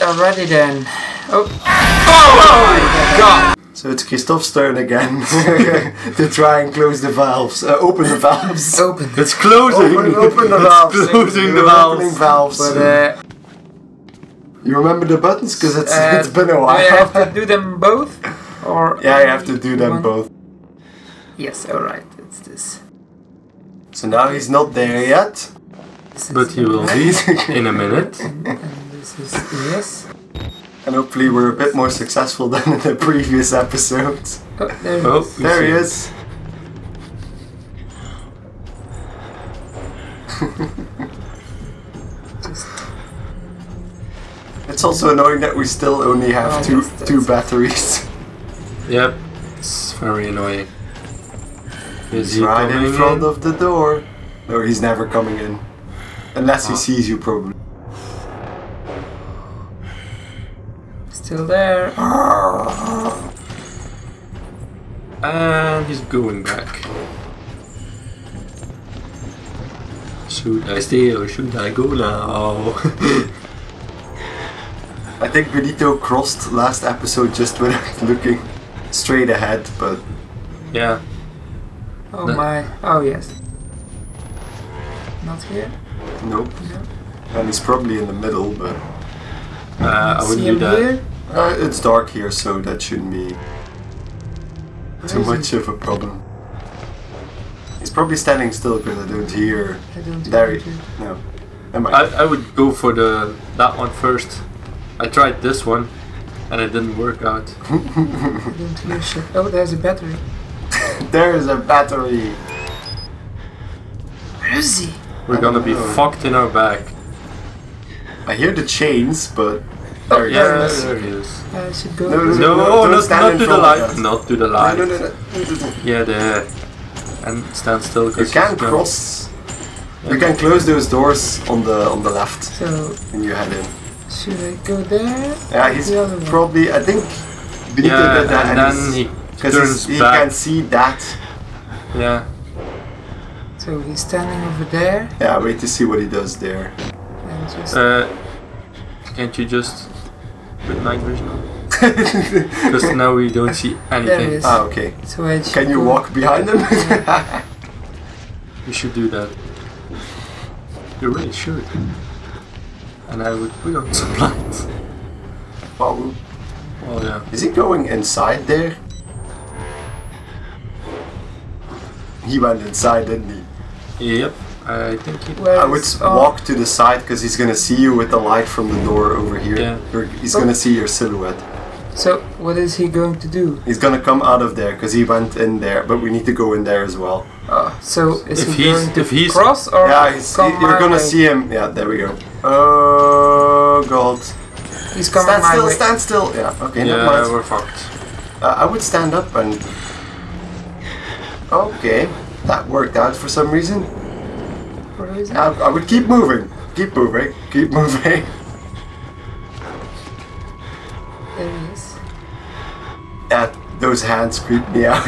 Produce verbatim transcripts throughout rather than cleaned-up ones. Alrighty then. Oh, oh my God! So it's Christophe's turn again to try and close the valves. Uh, open the valves. Open. It's closing. Open, open the valves. It's closing the valves. Opening valves. But, uh, you remember the buttons? Because it's uh, it's been a while. Do I have to do them both? Or yeah, I have to do them one? both. Yes. All right. It's this. So now he's not there yet, but he will be in a minute. And, and this is yes. And hopefully we're a bit more successful than in the previous episodes. Oh, there he oh, is. There he is. It's also annoying that we still only have oh, two that's two that's batteries. Yep, it's very annoying. Is he's he right in front in? of the door. No, he's never coming in. Unless oh. he sees you, probably. Still there. And he's going back. Should I stay or should I go now? I think Benito crossed last episode just without looking straight ahead, but... yeah. Oh that. my. Oh yes. Not here? Nope. No. And he's probably in the middle, but... Uh, I wouldn't do that. Here? Uh, it's dark here, so that shouldn't be too much of a problem. He's probably standing still because I don't hear. I don't hear you. No. Am I? I I would go for the that one first. I tried this one, and it didn't work out. I don't hear shit. Oh, there's a battery. There is a battery. Where is he? We're gonna be fucked in our back. I hear the chains, but. There he yeah, is. There he is. I should go. No, no, no, no, no, no not to the light. Not to the light. No, no, no, no. Yeah, there. And stand still. You can cross. Yeah. You can close those doors on the on the left. So. And you head in. Should I go there? Yeah, he's the probably. I think. Benito yeah, did that, and, and then he turns he back. can see that. Yeah. So he's standing over there. Yeah, wait to see what he does there. Uh, can't you just? With night vision on? Because now we don't see anything. Ah, okay. So I Can you walk behind them? You should do that. You really should. And I would put on some lights. Oh. Oh yeah. Is he going inside there? He went inside, didn't he? Yep. I think he I would oh. walk to the side because he's gonna see you with the light from the door over here. Yeah. He's oh. gonna see your silhouette. So what is he going to do? He's gonna come out of there because he went in there, but we need to go in there as well. Uh, so is if he he's, going to if he's cross or yeah, he's, come he, you're gonna way. see him. Yeah, there we go. Oh God! He's coming stand my still, way. Stand still. Yeah. Okay. Yeah, not much. we're fucked. Uh, I would stand up and. Okay, that worked out for some reason. I, I would keep moving, keep moving, keep moving. There he is. That, those hands creep me out.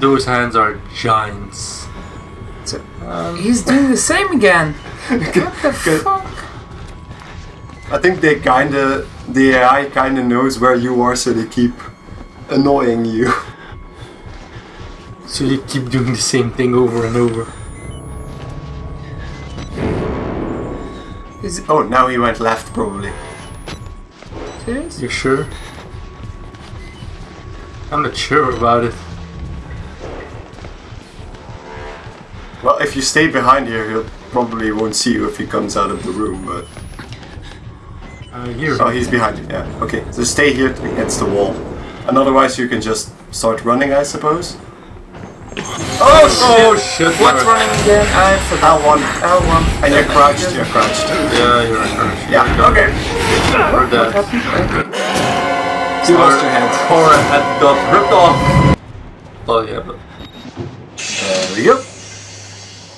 Those hands are giants. So, um, he's doing the same again. What the fuck? I think they kinda, the A I kinda knows where you are, so they keep annoying you. So they keep doing the same thing over and over. Is oh, now he went left, probably. Serious? You're sure? I'm not sure about it. Well, if you stay behind here, he'll probably won't see you if he comes out of the room, but... Uh, here. Oh, he's behind you, yeah. Okay, so stay here against the wall. And otherwise you can just start running, I suppose. Oh shit! Oh, shit. What's Never. running again? I forgot. L one. L one. And yeah, you're crouched, you're crouched. Yeah, you're crouched. Yeah, you're okay. We're dead. You lost your hand. Our head got ripped off. Oh yeah, but... There we go.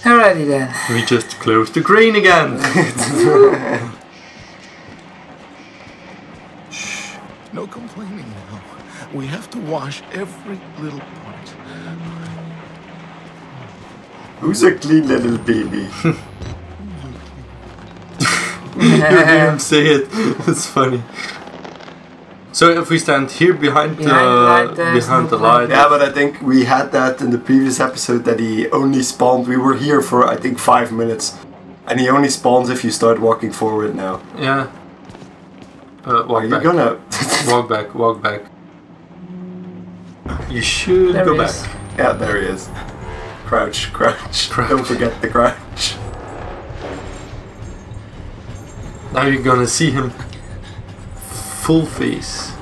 Alrighty then. We just closed the crane again. Shh. No complaining now. We have to wash every little part. Who's a clean little baby? didn't even say it. It's funny. So if we stand here behind, behind uh, the light, behind the light. Yeah, but I think we had that in the previous episode that he only spawned. We were here for I think five minutes, and he only spawns if you start walking forward now. Yeah. Uh, walk Are back. you gonna walk back? Walk back. You should there go back. Is. Yeah, there he is. Crouch, crouch, crouch. Don't forget the crouch. Now you're gonna see him full face.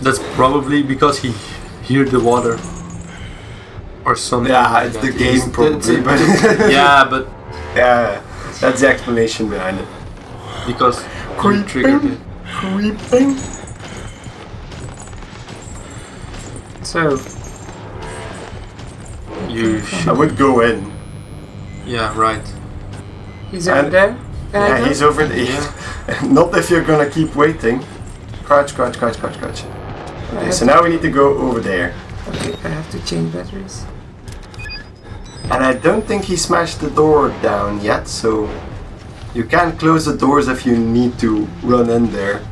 That's probably because he heard the water or something. Yeah, like it's that. the game it's probably. But yeah, but yeah, that's the explanation behind it. Because creeping, triggered it. Creeping. So you should. I would go in. Yeah, right. He's and over there. Can yeah, he's over there. Yeah. Not if you're gonna keep waiting. Crouch, crouch, crouch, crouch, crouch. Okay, so now we need to go over there. Okay, I have to change batteries. And I don't think he smashed the door down yet, so you can close the doors if you need to run in there.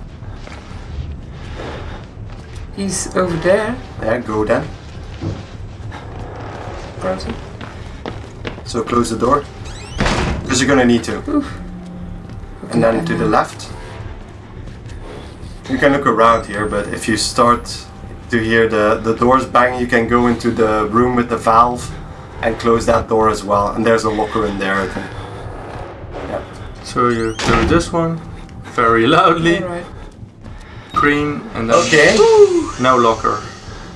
He's over there. Yeah, go then. Crouching. So close the door. Because you're gonna need to. Oof. And then to the left. You can look around here, but if you start to hear the, the doors bang, you can go into the room with the valve and close that door as well. And there's a locker in there, I think. Yeah. So you do this one very loudly. Right. Green and then okay. Now locker.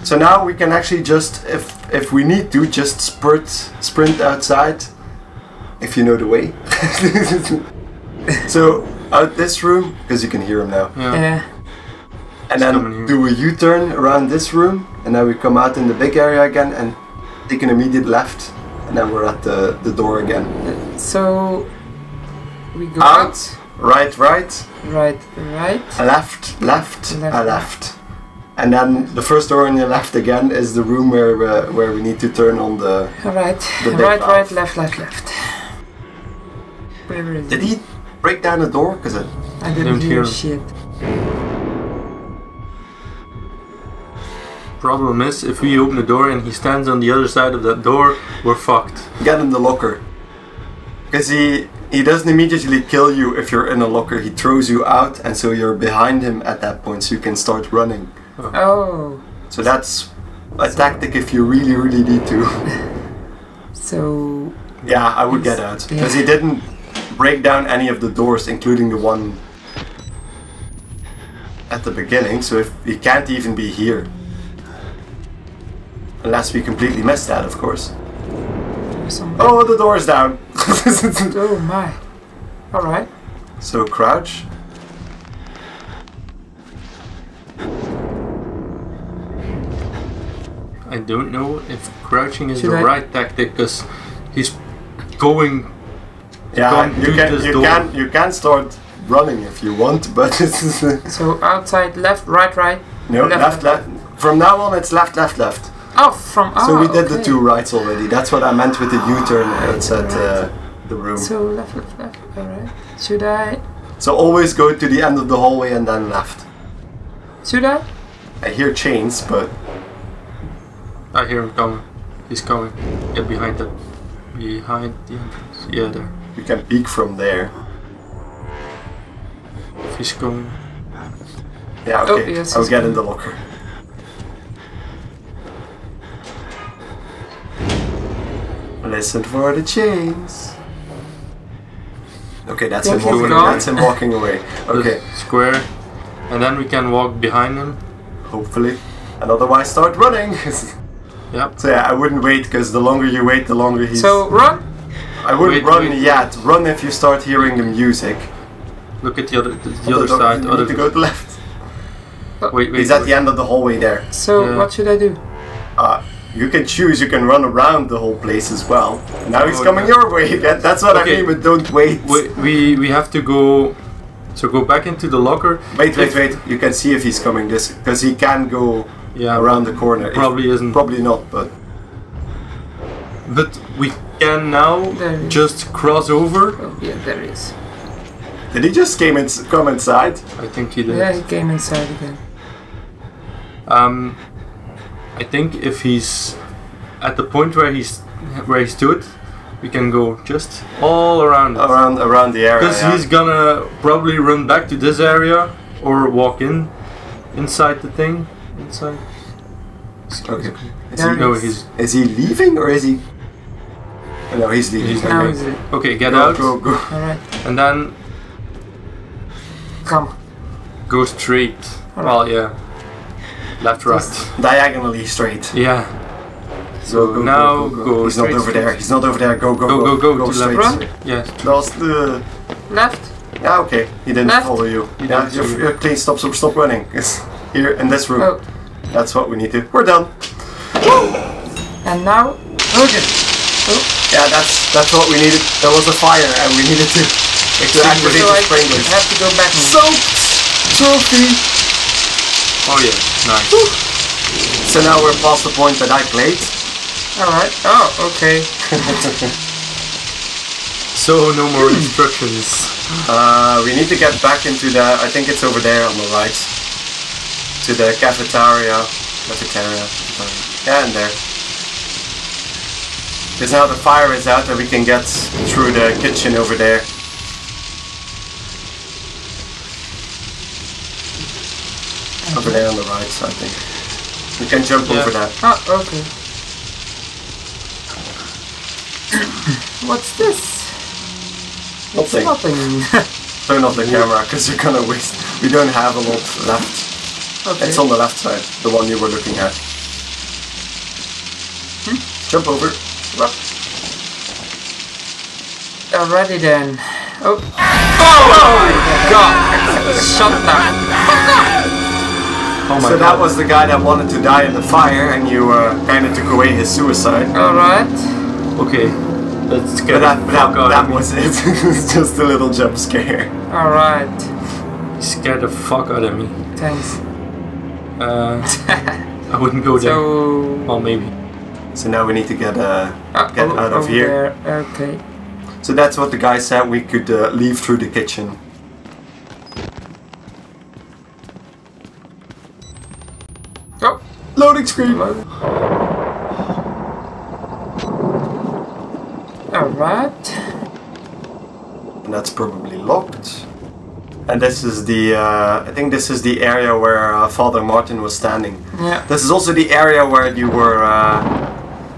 So now we can actually just, if if we need to, just sprint sprint outside, if you know the way. So out this room, because you can hear him now. Yeah. yeah. And then do a U-turn around this room, and then we come out in the big area again and take an immediate left, and then we're at the, the door again. So we go out, right, right, right, right, a left, left, a left. A left, and then the first door on your left again is the room where uh, where we need to turn on the right, the big right, right, left, left, left. Where is Did he? Break down the door, cause I, I didn't hear shit. Problem is, if we open the door and he stands on the other side of that door, we're fucked. Get in the locker, cause he he doesn't immediately kill you if you're in a locker. He throws you out, and so you're behind him at that point, so you can start running. Oh. oh. So that's a tactic if you really, really need to. So. Yeah, I would get out, yeah. cause he didn't. break down any of the doors, including the one at the beginning, so if we can't even be here. Unless we completely missed that, of course. Somebody. Oh, the door is down! Oh my. Alright. So crouch. I don't know if crouching is Should the I? right tactic, because he's going Yeah, you can you door. can you can start running if you want, but this is so outside left, right, right. No, left, left, left, left. From now on, it's left, left, left. Oh, from oh, so we did okay. the two rights already. That's what I meant with the U-turn. It's at uh, the room. So left, left, left. All right. Should I? So always go to the end of the hallway and then left. Should I? I hear chains, but I hear him coming. He's coming. Get behind the behind the entrance. Yeah, there. You can peek from there. If he's going... Yeah, okay. Oh, yes, I'll get going. in the locker. Listen for the chains. Okay, that's, him walking, that's him walking away. Okay. The square. And then we can walk behind him. Hopefully. And otherwise start running. Yep. So yeah, I wouldn't wait, because the longer you wait, the longer he's... So, run! I wouldn't wait, run wait, yet. Wait. Run if you start hearing the music. Look at the other, the, the other side. You other need to go to left. Wait, wait. He's wait. at the end of the hallway there. So yeah. what should I do? Uh, you can choose. You can run around the whole place as well. Now he's oh, coming yeah. your way. That, that's what okay. I mean. But don't wait. wait. We we have to go. So go back into the locker. Wait, wait, wait. You can see if he's coming this because he can go yeah, around the corner. Probably if, isn't. Probably not. But but we. Can now just cross over. Oh, yeah, there is. Did he just came in, come inside? I think he did. Yeah, he came inside again. Um, I think if he's at the point where he's where he stood, we can go just all around. Around, it. around the area. Because yeah. he's gonna probably run back to this area or walk in inside the thing. Inside. Excuse okay. Is he, no, he's is he leaving or is he? Oh, no, he's leaving. He's now okay. He's okay, get go, out. Go, go. All right. And then. Come. Go straight. Right. Well, yeah. Left, right. Just diagonally straight. Yeah. So go, go, now go. go, go. go He's straight, not over straight. there. He's not over there. Go, go, go. Go, go, go. go to straight. Left, right? Yeah. Lost the. Left. Yeah, okay. He didn't left. follow you. He yeah, didn't you're, you're clean. Stop, stop, stop running. It's here in this room. Oh. That's what we need to. We're done. Woo! And now. Okay. Oh. Yeah, that's that's what we needed. There was a fire and we needed to. So I have to go back. So, Sophie. Oh yeah, nice. Woo. So now we're past the point that I played. All right. Oh, okay. So no more instructions. Uh, we need to get back into the. I think it's over there on the right. To the cafeteria, cafeteria. Yeah, in there. Because now the fire is out, and we can get through the kitchen over there. Over there on the right, so I think we can jump yeah. over that. Oh, okay. What's this? Nothing. nothing. Turn off the camera because you're gonna waste. We don't have a lot left. Okay. It's on the left side, the one you were looking at. Hmm? Jump over. Alrighty then. Oh! Oh, oh God! Shut that fuck up! Oh so God. That was the guy that wanted to die in the fire, and you uh, kind of took away his suicide. All right. Okay. Let's get. But that, that, that was it. It's just a little jump scare. All right. You scared the fuck out of me. Thanks. Uh, I wouldn't go there. So well, maybe. So now we need to get uh, uh get oh, out of here. There. Okay. So that's what the guy said. We could uh, leave through the kitchen. Loading screen! Alright. And that's probably locked. And this is the, uh, I think this is the area where uh, Father Martin was standing. Yeah. This is also the area where you were, uh,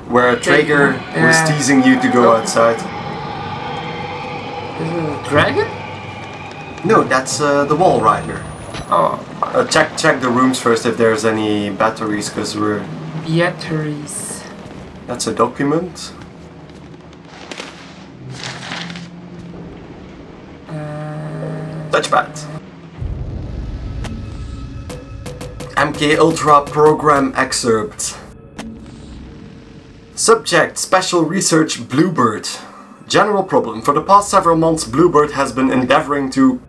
where Traeger yeah. was teasing you to go oh. outside. Is it a dragon? No, that's uh, the Walrider. Oh. Uh, check check the rooms first if there's any batteries, because we're... Batteries. That's a document. Uh... Touchpad. M K Ultra program excerpt. Subject, special research Bluebird. General problem. For the past several months, Bluebird has been endeavoring to...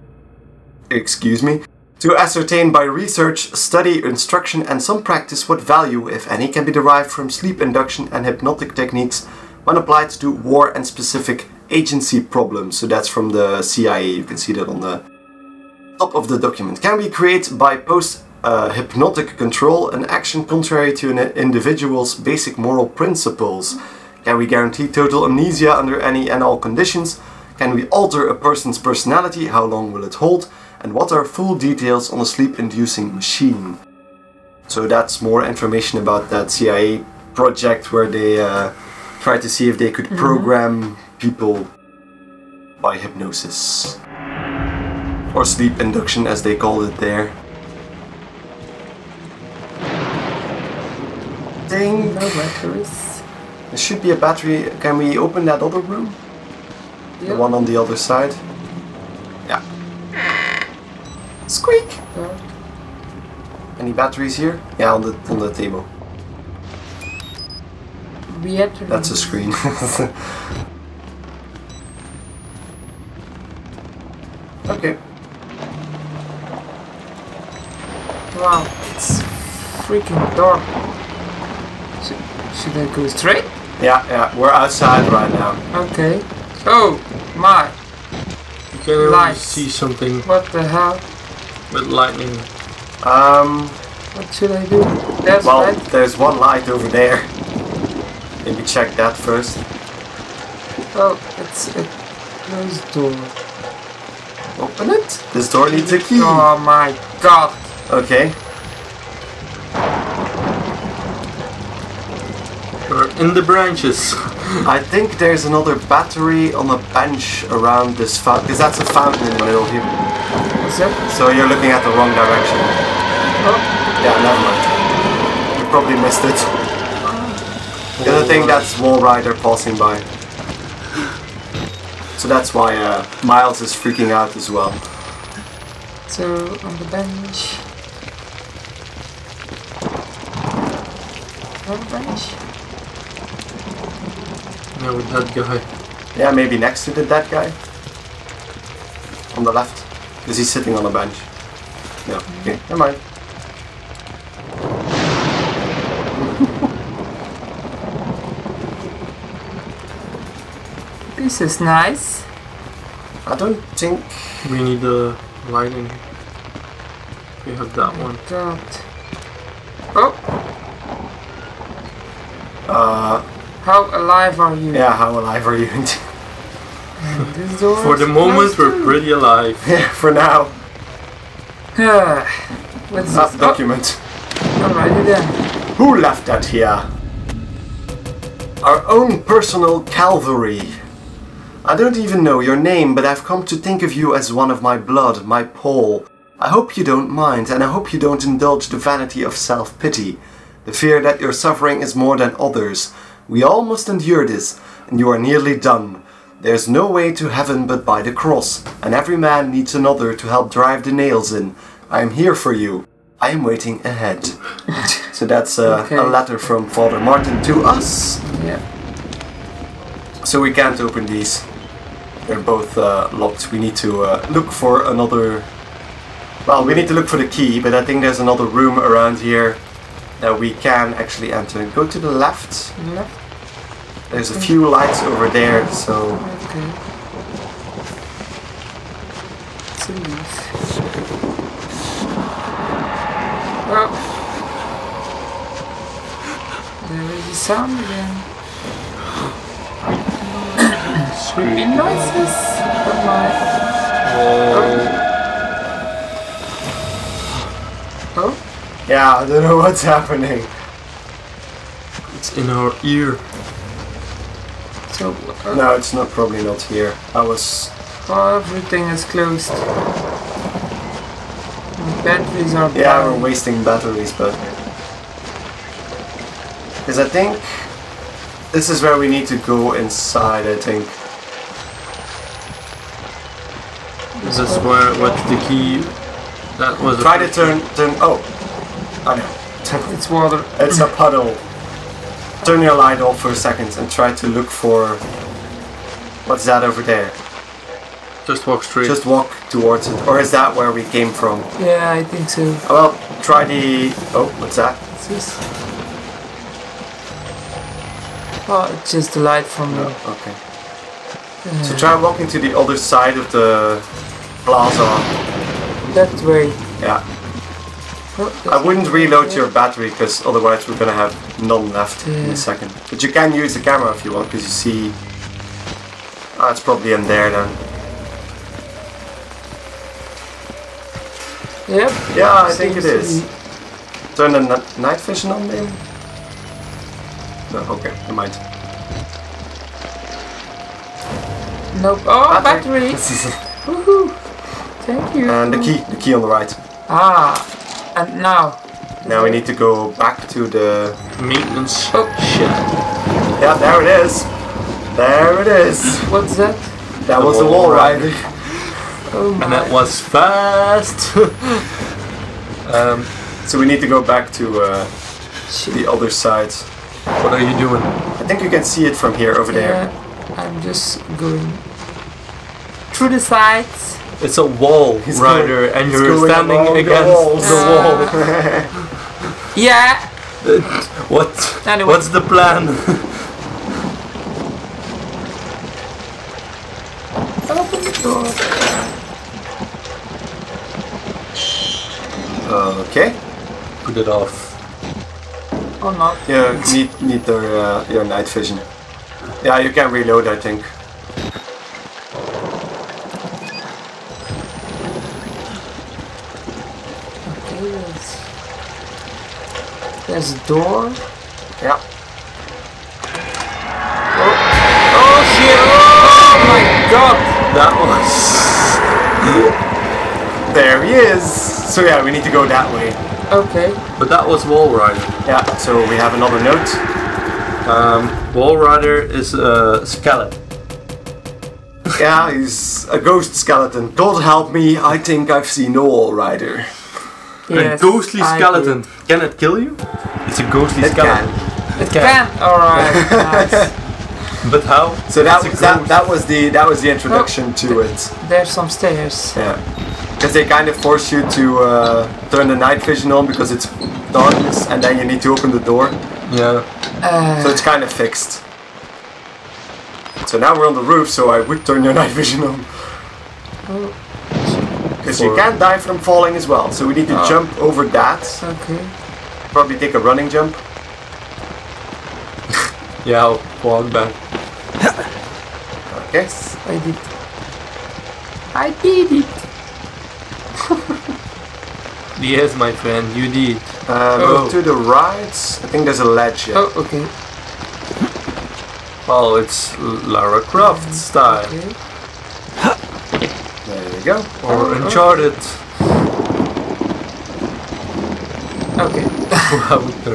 Excuse me. To ascertain by research, study, instruction and some practice what value, if any, can be derived from sleep induction and hypnotic techniques when applied to war and specific agency problems. So that's from the C I A, you can see that on the top of the document. Can we create by post-hypnotic uh, control an action contrary to an individual's basic moral principles? Can we guarantee total amnesia under any and all conditions? Can we alter a person's personality? How long will it hold? And what are full details on a sleep-inducing machine? So that's more information about that C I A project where they uh, try to see if they could program mm-hmm. people by hypnosis. Or sleep induction as they call it there. I think no batteries. There should be a battery. Can we open that other room? Yep. The one on the other side? Yeah. Squeak! Yeah. Any batteries here? Yeah, on the on the table. Batteries. That's a screen. Okay. Wow, it's freaking dark. Should, should I go straight? Yeah, yeah, we're outside right now. Okay. Oh my! Can I see something? What the hell? With lightning. Um. What should I do? There's well, light. There's one light over there. Maybe check that first. Oh, it's a closed door. Open it. This door needs a key. Oh my god. Okay. We're in the branches. I think there's another battery on a bench around this fountain. Because that's a fountain in the middle here. What's that? So you're looking at the wrong direction. Oh. Yeah, never mind. You probably missed it. Oh. The other thing, that's Walrider passing by. So that's why uh, Miles is freaking out as well. So, on the bench. On the bench? No, with that guy. Yeah, maybe next to the dead guy. On the left. Because he's sitting on a bench. No, okay, never mind. This is nice. I don't think we need the lighting. We have that one. That. Oh! Uh... How alive are you? Yeah, how alive are you? This door for the moment, we're pretty alive. Yeah, for now. What's that document? Alrighty then. Who left that here? Our own personal Calvary. I don't even know your name, but I've come to think of you as one of my blood, my Paul. I hope you don't mind, and I hope you don't indulge the vanity of self-pity, the fear that your suffering is more than others. We all must endure this, and you are nearly done. There's no way to heaven but by the cross, and every man needs another to help drive the nails in. I am here for you. I am waiting ahead. So that's uh, okay. A letter from Father Martin to us. Yeah. So we can't open these. They're both uh, locked. We need to uh, look for another... Well, we need to look for the key, but I think there's another room around here that we can actually enter. Go to the left. Yeah. There's a few lights over there, so... Okay. It's a leaf. Oh! There is a sound again. Screaming noises! Oh my... Oh. Oh? Yeah, I don't know what's happening. It's in our ear. So, uh, no, it's not. Probably not here. I was... Oh, everything is closed. The batteries are... Yeah, down. We're wasting batteries, but... Because I think... This is where we need to go inside, I think. This is where... What's the key? That was... Try to turn... turn... Oh! Oh no. It's water. It's a puddle. Turn your light off for a second and try to look for... What's that over there? Just walk straight. Just walk towards it. Or is that where we came from? Yeah, I think so. Well, try the... Oh, what's that? It's just... Oh, it's just the light from the... Oh, okay. Uh, so try walking to the other side of the plaza. That way. Yeah. I wouldn't reload your battery because otherwise we're gonna have none left, yeah, in a second. But you can use the camera if you want, because you see... Ah, oh, it's probably in there then. Yep. Yeah, I think it is. Turn the night vision on maybe? No, okay, never mind. Nope. Oh, battery! Woohoo! Thank you. And the key, the key on the right. Ah. And now... Now we need to go back to the... Maintenance. Oh, shit. Yeah, there it is. There it is. What's that? That the was the Walrider. Oh my. And that was fast. um, so we need to go back to uh, the other side. What are you doing? I think you can see it from here, over yeah, there. I'm just going through the sides. It's a wall, he's Rider, going, and you're standing against the wall. The wall. Uh, yeah. What? Anyway. What's the plan? Open the door. Okay. Put it off. Or not. Yeah, need, need the, uh, your night vision. Yeah, you can reload, I think. Okay. There's a door. Yeah. Oh, oh shit! Oh my god! That was... There he is! So yeah, we need to go that way. Okay. But that was Walrider. Yeah, so we have another note. Um, Walrider is a skeleton. Yeah, he's a ghost skeleton. God help me, I think I've seen a Walrider. Yes, a ghostly I skeleton. Do. Can it kill you? It's a ghostly it skeleton. Can. It can. can. Alright, nice. But how? So that, that, that was the that was the introduction oh, to it. There's some stairs. Yeah. Because they kind of force you to uh, turn the night vision on because it's darkness and then you need to open the door. Yeah. Uh. So it's kind of fixed. So now we're on the roof, so I would turn your night vision on. Because you can die from falling as well. So we need to uh. jump over that. Okay. Probably take a running jump. Yeah, I'll walk back. Okay. Yes, I did. I did it. Yes, my friend, you did. Uh, oh. Move to the right. I think there's a ledge. Yet. Oh, okay. Well, it's Lara Croft style. Okay. There you go. Or oh, Uncharted. Okay.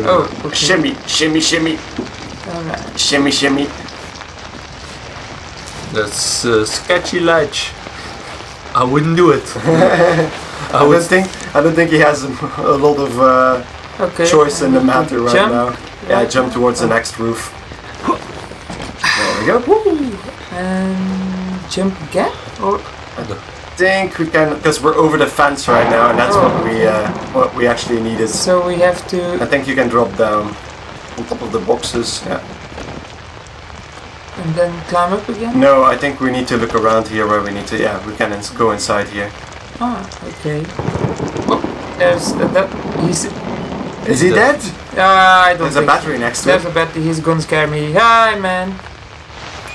Oh, okay. Shimmy, shimmy, shimmy. All right. Shimmy, shimmy. That's a sketchy ledge. I wouldn't do it. I, I don't think I don't think he has a, a lot of uh, okay. choice in the matter right jump. now. Yeah, I jump towards oh. the next roof. There we go. Woo. And jump again? Or I don't think we can, because we're over the fence right now, and that's oh, what we uh, what we actually need is. So we have to. I think you can drop down on top of the boxes. Yeah. And then climb up again? No, I think we need to look around here where we need to. Yeah, we can ins go inside here. Ah, okay. Oh, there's a that. He's. Is he dead? dead? Uh, I don't. There's think a battery so. next to him. There's a battery. He's gonna scare me. Hi, man.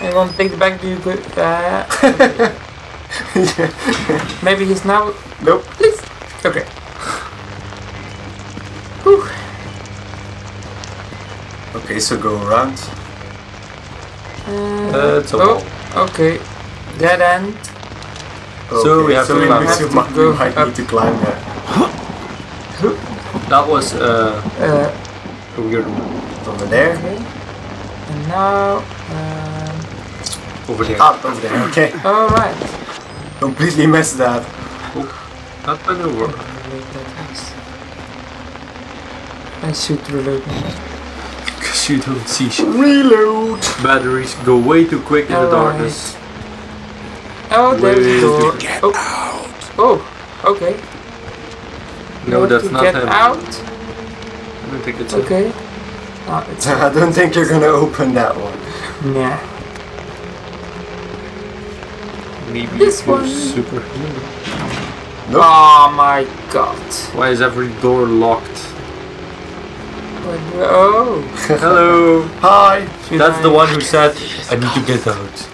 I'm gonna take the back. Do you could. Uh, okay. Maybe he's now. Nope. Please. Okay. Whew. Okay, so go around. Uh, it's a oh, wall. Okay. Dead end. Okay. So we have so to we climb. Have to might go might up. Need to climb there. That was uh, uh, a weird one. Over there. Okay. And now... Uh, over there. Up over there, okay. Alright. Completely messed that. Oh, that didn't work. I should reload that. Because you don't see shit. Reload! Batteries go way too quick All in the darkness. Right. Oh, there's a door. Get oh. out! Oh, okay. No, you that's not get him. out? I don't think it's okay. Oh, it's I don't think you're gonna open that one. Nah. Maybe this one. Superhuman. Nope. Oh my god. Why is every door locked? Oh! Hello! Hi! Should That's I the one who said, I need to get out.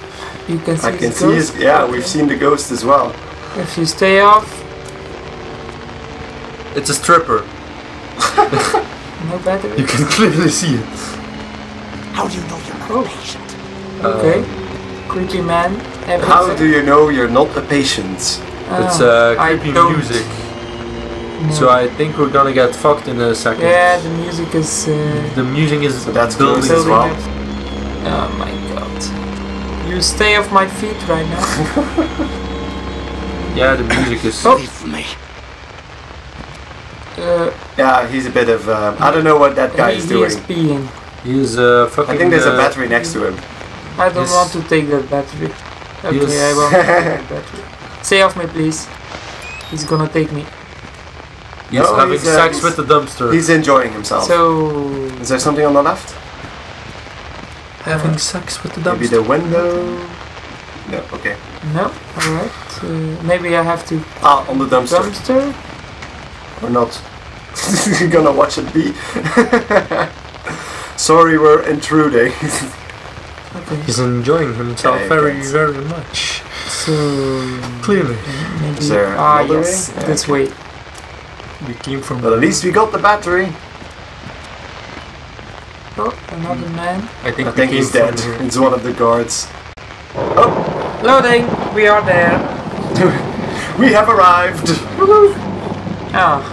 You can see I can see his, yeah, okay. We've seen the ghost as well. If you stay off... It's a stripper. No battery. You can clearly see it. How do you know you're not oh. a patient? Okay. Um, creepy man. Everything. How do you know you're not a patient? Oh, it's uh, creepy music. No. So I think we're gonna get fucked in a second. Yeah, the music is... Uh, the music is... So that's building as well. Oh my god. You stay off my feet right now. Yeah, the music is... Oh. me. Uh, yeah, he's a bit of... Uh, I don't know what that guy he, is doing. He is being. He's uh, fucking... I think there's uh, a battery next to him. I don't he's, want to take that battery. Okay, he's... I won't take that battery. Stay off me, please. He's gonna take me. He's no, having he's, uh, sex with the dumpster. He's enjoying himself. So... Is there something on the left? Having uh, sex with the dumpster. Maybe the window... No, okay. No, alright. Uh, maybe I have to... Ah, on the dumpster. Dumpster. We're not gonna watch it be. Sorry, we're intruding. I think he's enjoying himself yeah, very, very much. So clearly, maybe is there ah yes, way? This okay. way. We came from. But at least we got the battery. Oh, another man. I think, I think he's dead. It's one of the guards. Oh, loading. We are there. We have arrived. Ah.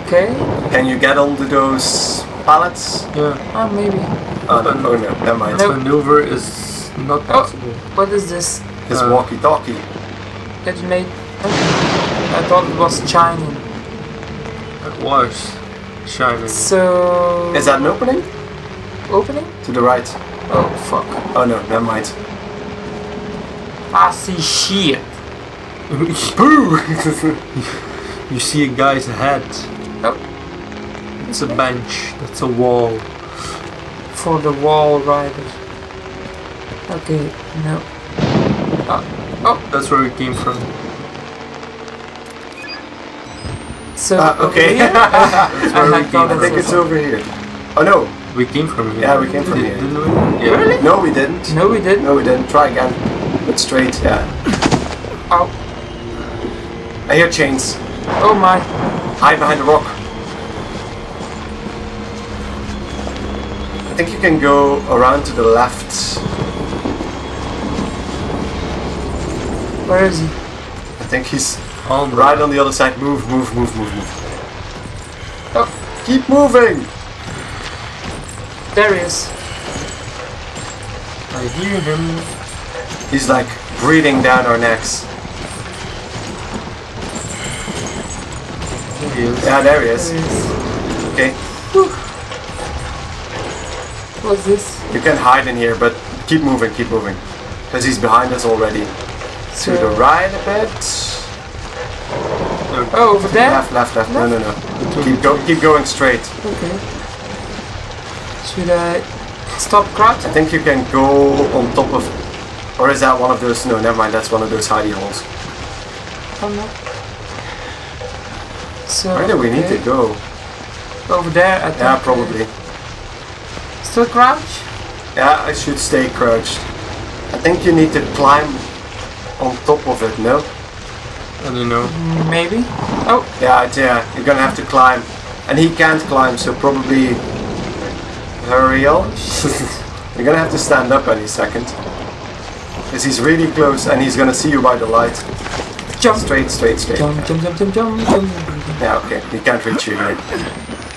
Okay. Can you get all those pallets? Yeah. Oh, maybe. Oh, no, oh, no. Never mind. Nope. Maneuver is not possible. Oh, what is this? His uh, walkie-talkie. It made... I thought it was shining. It was shining. So... Is that an opening? Opening? To the right. Oh, fuck. Oh, no. Never mind. I see shit. Boo! You see a guy's head. Oh. It's a bench. That's a wall. For the Walrider. Okay, no. Ah. Oh, that's where we came from. So, ah, okay. Over here? I, I, I think it's over here. Oh no. We came from here. Yeah, we came from Did, here. Didn't we? Yeah. Really? No, we didn't. No, we didn't. No, we didn't. Try again. But straight, yeah. Ow. I hear chains. Oh my. Hide behind a rock. I think you can go around to the left. Where is he? I think he's oh, right man. on the other side. Move, move, move, move, move. Oh. Keep moving! There he is. I hear him. He's like breathing down our necks. Yeah, there he is. There he is. Okay. Whew. What's this? You can hide in here, but keep moving, keep moving. Because he's behind us already. So to the right a bit. No. Oh, over there? Left, left, left. No, no, no. no. Keep, go keep going straight. Okay. Should I stop crouch? I think you can go on top of... Or is that one of those... No, never mind. That's one of those hidey holes. Oh, no. So where do we need to go? Over there, I think. Yeah, probably. Still crouched? Yeah, I should stay crouched. I think you need to climb on top of it, no? I don't know. Maybe? Oh! Yeah, yeah, you're gonna have to climb. And he can't climb, so probably... Hurry up. You're gonna have to stand up any second. Because he's really close and he's gonna see you by the light. Jump! Straight, straight, straight. Jump, jump, jump, jump, jump, jump. Yeah, okay, we can't reach you here.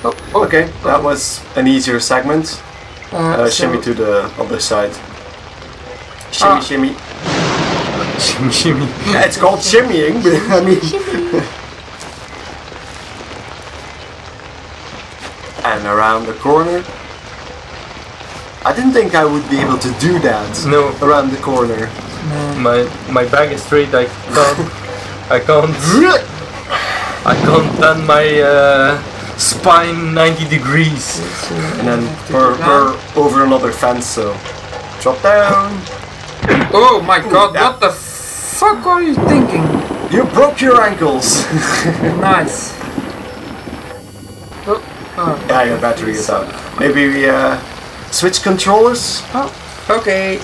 Oh, oh, okay, okay, that was an easier segment. Uh, uh, shimmy so to the other side. Shimmy, ah. shimmy. Shimmy, shimmy. Yeah, it's called shimmying, but I mean... Shimmy. And around the corner. I didn't think I would be able to do that. No. Around the corner. No. My, my back is straight, I can't... I can't... I can't turn my uh, spine ninety degrees. And then we're, we're over another fence, so... Drop down! Oh my god, yeah. What the fuck are you thinking? You broke your ankles! Nice. Oh, oh. Yeah, your battery is out. Maybe we uh, switch controllers? Oh, okay.